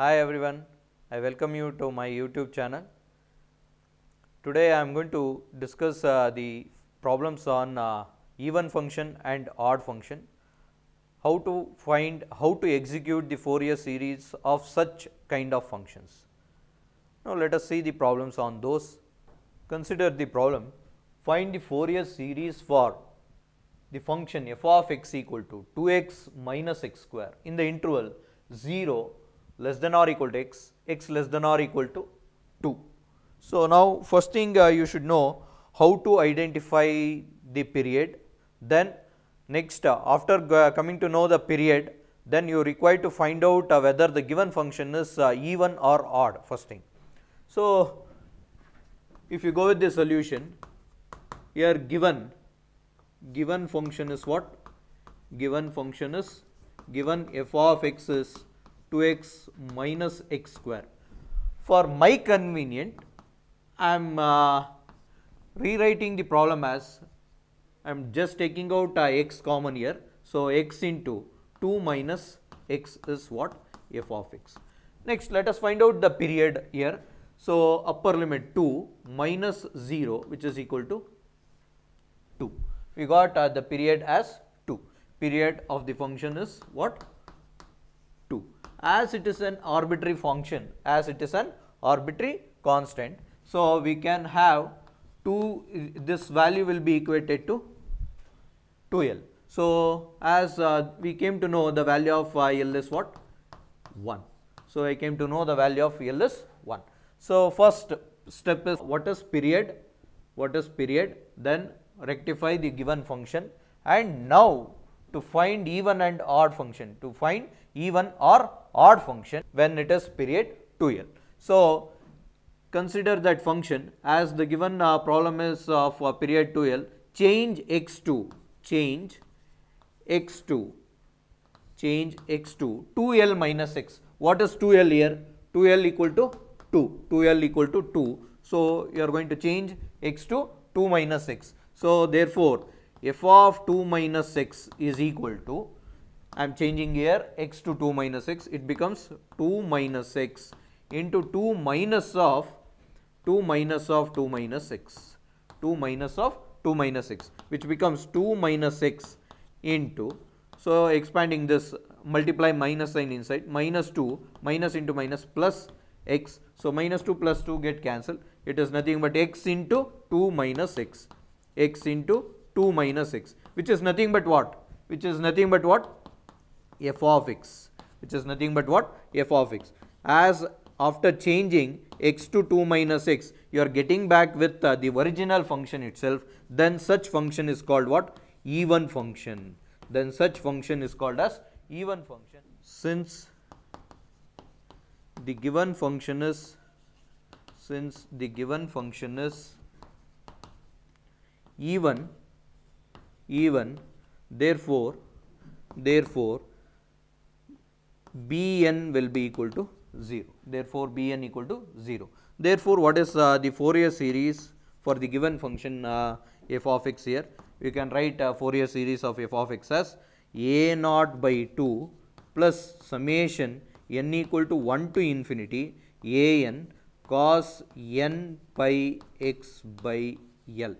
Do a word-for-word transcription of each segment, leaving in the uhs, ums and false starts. Hi everyone, I welcome you to my YouTube channel. Today I am going to discuss uh, the problems on uh, even function and odd function, how to find, how to execute the Fourier series of such kind of functions. Now let us see the problems on those. Consider the problem, find the Fourier series for the function f of x equal to two x minus x square in the interval zero less than or equal to x, x less than or equal to two. So, now first thing uh, you should know how to identify the period, then next uh, after uh, coming to know the period, then you require to find out uh, whether the given function is uh, even or odd first thing. So, if you go with the solution, here given, given function is what? Given function is, given f of x is two x minus x square. For my convenient, I am uh, rewriting the problem as, I am just taking out uh, x common here. So, x into two minus x is what? F of x. Next, let us find out the period here. So, upper limit two minus zero, which is equal to two. We got uh, the period as two. Period of the function is what? two. As it is an arbitrary function, as it is an arbitrary constant. So, we can have two, this value will be equated to two L. So, as uh, we came to know the value of uh, L is what? one. So, I came to know the value of L is one. So, first step is what is period, what is period, then rectify the given function, and now to find even and odd function, to find even or odd function when it is period two L. So, consider that function as the given uh, problem is of uh, period two L, change x to, change x to, change x to two L minus x. What is two L here? two L equal to two, two L equal to two. So, you are going to change x to two minus x. So, therefore, f of two minus x is equal to, I am changing here x to two minus x, it becomes two minus x into two minus of two minus of two minus x, two minus of two minus x, which becomes two minus x into, so expanding this, multiply minus sign inside, minus two, minus into minus plus x. So, minus two plus two get cancelled, it is nothing but x into two minus x, x into two minus x, which is nothing but what? Which is nothing but what? F of x, which is nothing but what? F of x. As after changing x to two minus x, you are getting back with uh, the original function itself, then such function is called what? Even function. Then such function is called as even function. Since the given function is, since the given function is even, even, therefore, therefore, Bn will be equal to zero. Therefore, Bn equal to zero. Therefore, what is uh, the Fourier series for the given function uh, f of x here? We can write uh, Fourier series of f of x as a naught by two plus summation n equal to one to infinity an cos n pi x by L.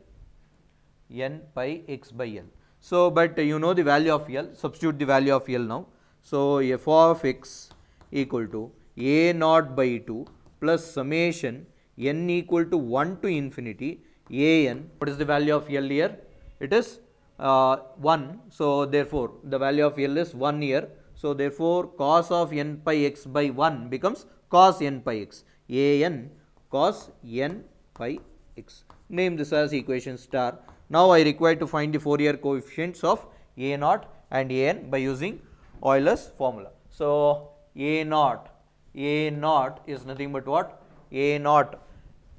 N pi x by L. So, but you know the value of L, substitute the value of L now. So, f of x equal to a naught by two plus summation n equal to one to infinity an. What is the value of L here? It is uh, one. So, therefore, the value of L is one here. So, therefore, cos of n pi x by one becomes cos n pi x. An cos n pi x. Name this as equation star. Now, I require to find the Fourier coefficients of a naught and an by using Euler's formula. So, a naught, a naught is nothing but what? a naught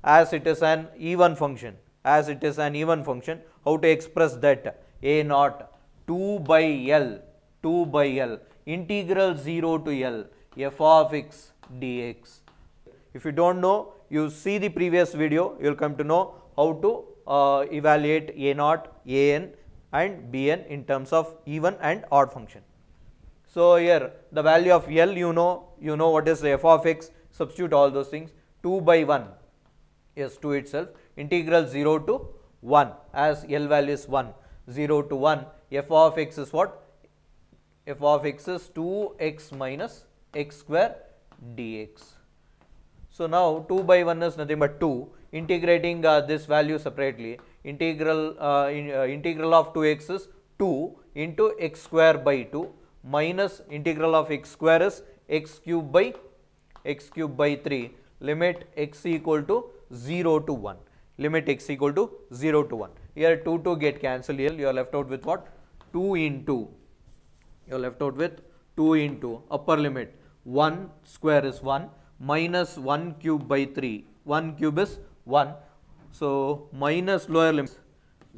as it is an even function, as it is an even function, how to express that? a naught two by L, two by L, integral zero to L, f of x dx. If you do not know, you see the previous video, you will come to know how to uh, evaluate a naught, an and bn in terms of even and odd function. So here the value of L, you know, you know what is f of x, substitute all those things, two by one is two itself, integral zero to one, as L value is one, zero to one, f of x is what? F of x is two x minus x square dx. So now two by one is nothing but two, integrating uh, this value separately, integral, uh, in, uh, integral of two x is two into x square by two, minus integral of x square is x cube by x cube by three, limit x equal to zero to one, limit x equal to zero to one. Here two to get cancelled, here you are left out with what? two into, you are left out with two into upper limit one square is one, minus one cube by three, one cube is one. So minus lower limit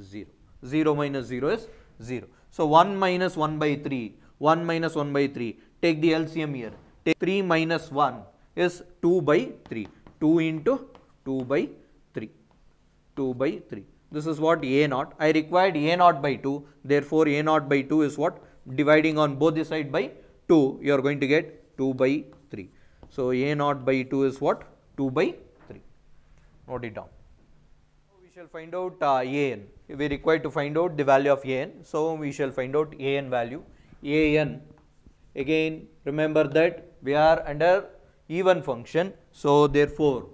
zero, zero minus zero is zero. So one minus one by three, one minus one by three, take the L C M here, take three minus one is two by three, two into two by three, two by three. This is what A naught, I required A naught by two, therefore A naught by two is what? Dividing on both the side by two, you are going to get two by three. So A naught by two is what? two by three, note it down. We shall find out uh, A n, we require to find out the value of A n, so we shall find out A n value. A n, again remember that we are under even function, so therefore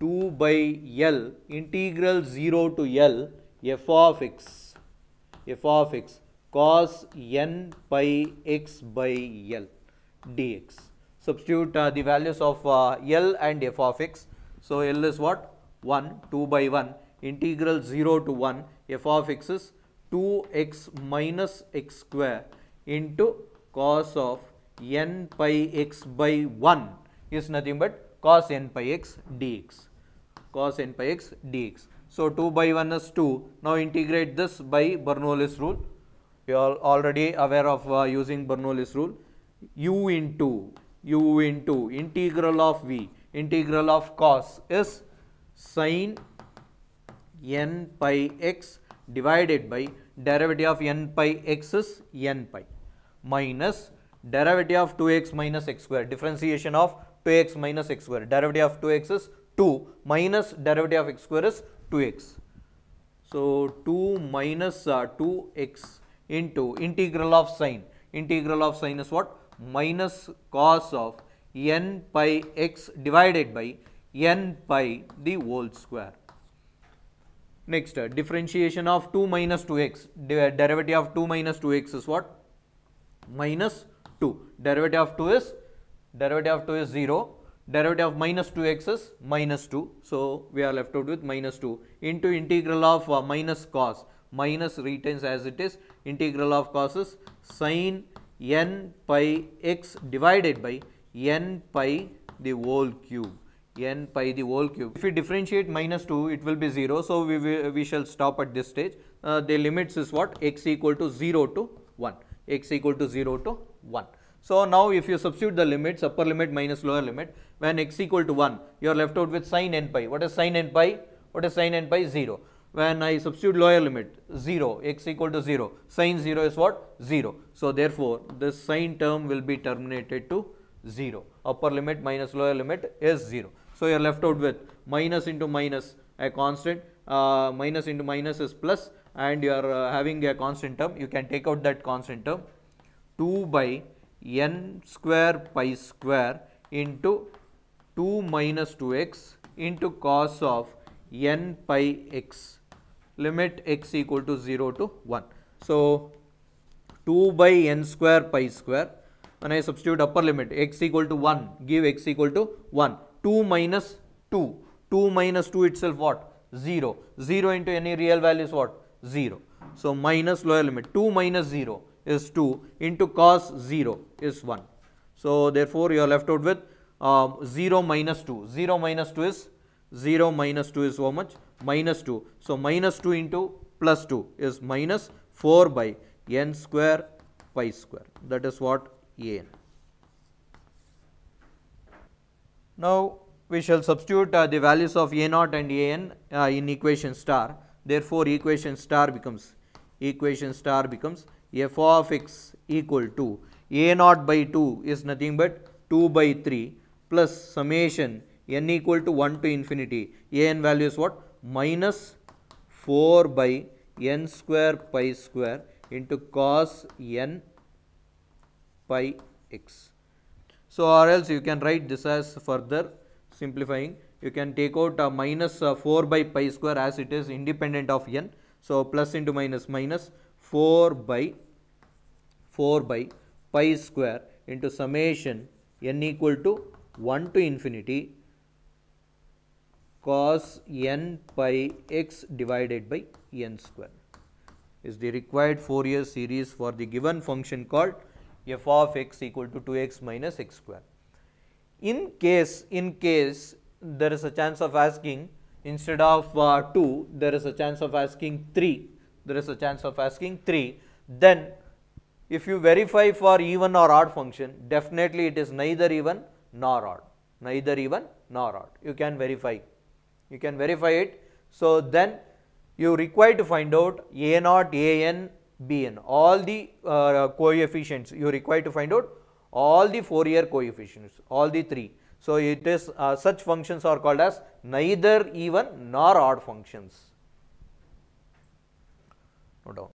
two by L integral zero to L f of x, f of x cos n pi x by L dx. Substitute uh, the values of uh, L and f of x. So L is what? one, two by one, integral zero to one, f of x is two x minus x square into cos of n pi x by one is nothing but cos n pi x dx, cos n pi x dx. So two by one is two, now integrate this by Bernoulli's rule, you are already aware of uh, using Bernoulli's rule, u into, u into integral of v, integral of cos is sin n pi x divided by derivative of n pi x is n pi minus derivative of two x minus x square, differentiation of two x minus x square, derivative of two x is two minus derivative of x square is two x. So two minus uh, two x into integral of sine, integral of sine is what? Minus cos of n pi x divided by n pi the whole square. Next, uh, differentiation of two minus two x, De derivative of two minus two x is what? Minus two, derivative of two is, derivative of two is zero, derivative of minus two x is minus two. So we are left out with minus two into integral of uh, minus cos, minus retains as it is, integral of cos is sin n pi x divided by n pi the whole cube, n pi the whole cube. If we differentiate minus two, it will be zero. So we, we, we shall stop at this stage. Uh, the limits is what? X equal to zero to one, x equal to zero to one. So now if you substitute the limits, upper limit minus lower limit, when x equal to one, you are left out with sin n pi. What is sin n pi? What is sin n pi? zero. When I substitute lower limit, zero, x equal to zero, sin zero is what? zero. So therefore this sin term will be terminated to zero. Upper limit minus lower limit is zero. So you are left out with minus into minus a constant, uh, minus into minus is plus, and you are uh, having a constant term, you can take out that constant term, two by n square pi square into two minus two x into cos of n pi x, limit x equal to zero to one. So two by n square pi square, when I substitute upper limit x equal to one, give x equal to one, two minus two, two minus two itself what? zero, zero into any real value is what? zero. So minus lower limit, two minus zero is two into cos zero is one. So therefore you are left out with uh, zero minus two, zero minus two is, zero minus two is how much? Minus two. So minus two into plus two is minus four by n square pi square, that is what A n. Now we shall substitute uh, the values of A naught and A n uh, in equation star. Therefore equation star becomes, equation star becomes f of x equal to a naught by two is nothing but two by three plus summation n equal to one to infinity, an value is what? Minus four by n square pi square into cos n pi x. So or else you can write this as further simplifying, you can take out uh, minus uh, four by pi square as it is independent of n. So plus into minus minus four by pi square into summation n equal to one to infinity cos n pi x divided by n square is the required Fourier series for the given function called f of x equal to two x minus x square. In case, in case there is a chance of asking instead of uh, two, there is a chance of asking three, there is a chance of asking three, then if you verify for even or odd function, definitely it is neither even nor odd, neither even nor odd, you can verify, you can verify it. So then you require to find out a naught, an, bn, all the uh, coefficients, you require to find out all the Fourier coefficients, all the three. So it is uh, such functions are called as neither even nor odd functions. Note down.